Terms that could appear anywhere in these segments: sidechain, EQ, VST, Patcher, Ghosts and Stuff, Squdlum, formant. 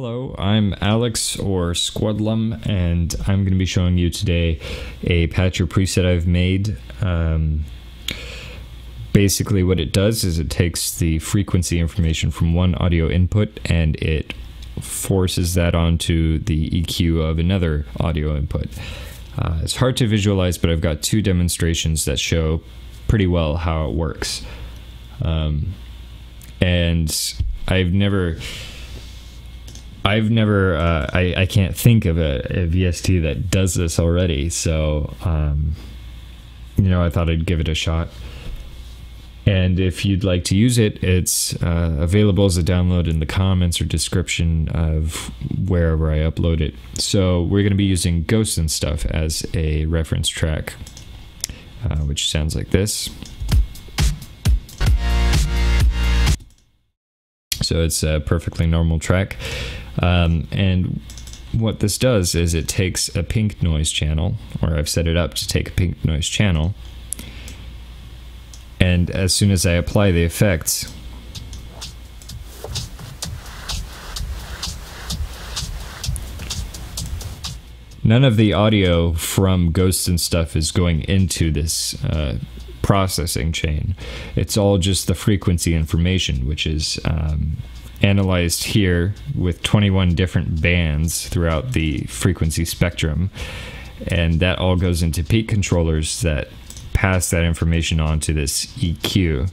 Hello, I'm Alex or Squdlum, and I'm going to be showing you today a Patcher preset I've made. Basically what it does is it takes the frequency information from one audio input and it forces that onto the EQ of another audio input. It's hard to visualize, but I've got two demonstrations that show pretty well how it works. And I can't think of a VST that does this already, so you know, I thought I'd give it a shot. And if you'd like to use it, it's available as a download in the comments or description of wherever I upload it. So we're going to be using Ghosts and Stuff as a reference track, which sounds like this. So it's a perfectly normal track. And what this does is it takes a pink noise channel, or I've set it up to take a pink noise channel, and as soon as I apply the effects, none of the audio from Ghosts and Stuff is going into this processing chain. It's all just the frequency information, which is analyzed here with 21 different bands throughout the frequency spectrum, and that all goes into peak controllers that pass that information on to this EQ,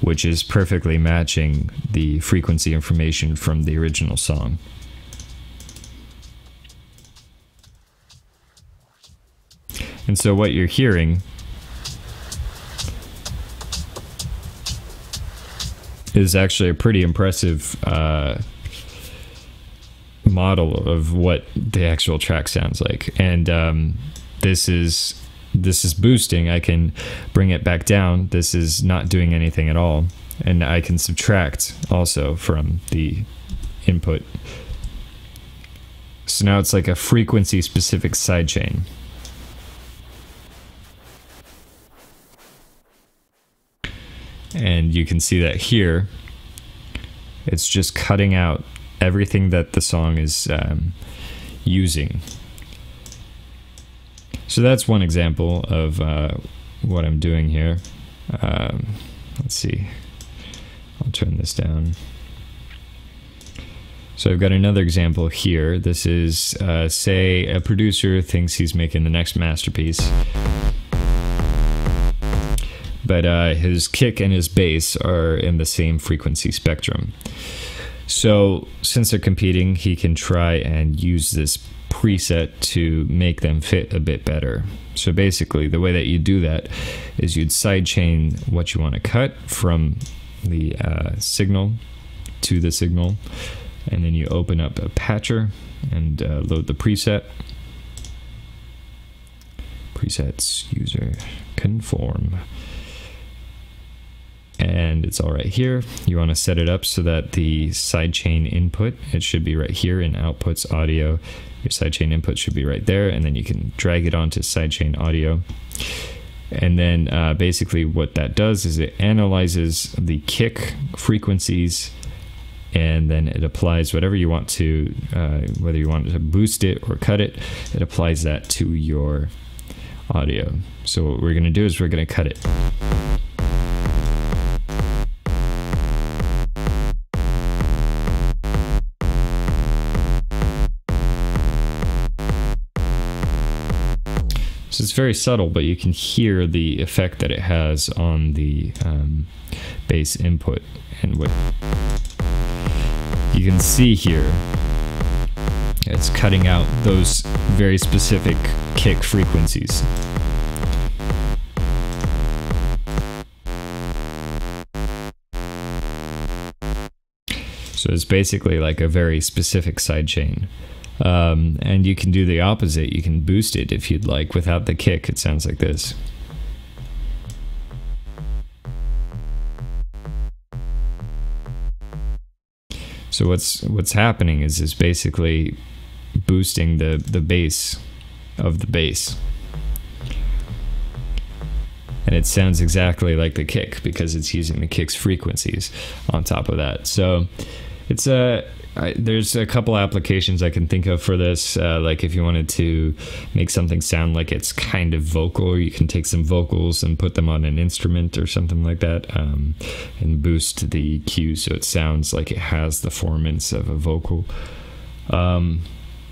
which is perfectly matching the frequency information from the original song. And so what you're hearing is actually a pretty impressive model of what the actual track sounds like. And this is boosting. I can bring it back down. This is not doing anything at all. And I can subtract also from the input. So now it's like a frequency specific sidechain. And you can see that here, it's just cutting out everything that the song is using. So that's one example of what I'm doing here. Let's see, I'll turn this down. So I've got another example here. This is, say a producer thinks he's making the next masterpiece, but his kick and his bass are in the same frequency spectrum. So since they're competing, he can try and use this preset to make them fit a bit better. So basically the way that you do that is you'd sidechain what you want to cut from the signal to the signal, and then you open up a patcher and load the preset. Presets user conform. And it's all right here. You want to set it up so that the sidechain input, it should be right here in outputs audio. Your sidechain input should be right there, and then you can drag it onto sidechain audio. And then basically what that does is it analyzes the kick frequencies, and then it applies whatever you want to, whether you want to boost it or cut it, it applies that to your audio. So what we're going to do is we're going to cut it. So it's very subtle, but you can hear the effect that it has on the bass input. And what you can see here, it's cutting out those very specific kick frequencies. So it's basically like a very specific sidechain. And you can do the opposite. You can boost it if you'd like without the kick. It sounds like this. So what's happening is basically boosting the bass of the bass. And it sounds exactly like the kick because it's using the kick's frequencies on top of that. So It's there's a couple applications I can think of for this. Like if you wanted to make something sound like it's kind of vocal, you can take some vocals and put them on an instrument or something like that, and boost the EQ so it sounds like it has the formants of a vocal.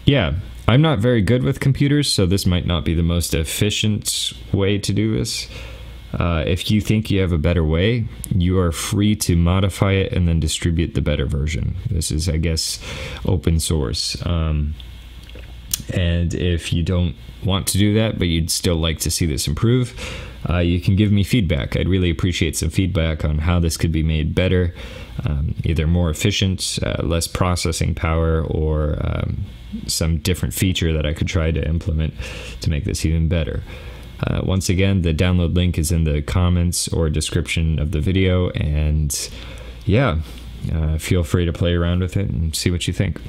Yeah, I'm not very good with computers, so this might not be the most efficient way to do this. If you think you have a better way, you are free to modify it and then distribute the better version. This is, I guess, open source. And if you don't want to do that, but you'd still like to see this improve, you can give me feedback. I'd really appreciate some feedback on how this could be made better, either more efficient, less processing power, or some different feature that I could try to implement to make this even better. Once again, the download link is in the comments or description of the video, and yeah, feel free to play around with it and see what you think.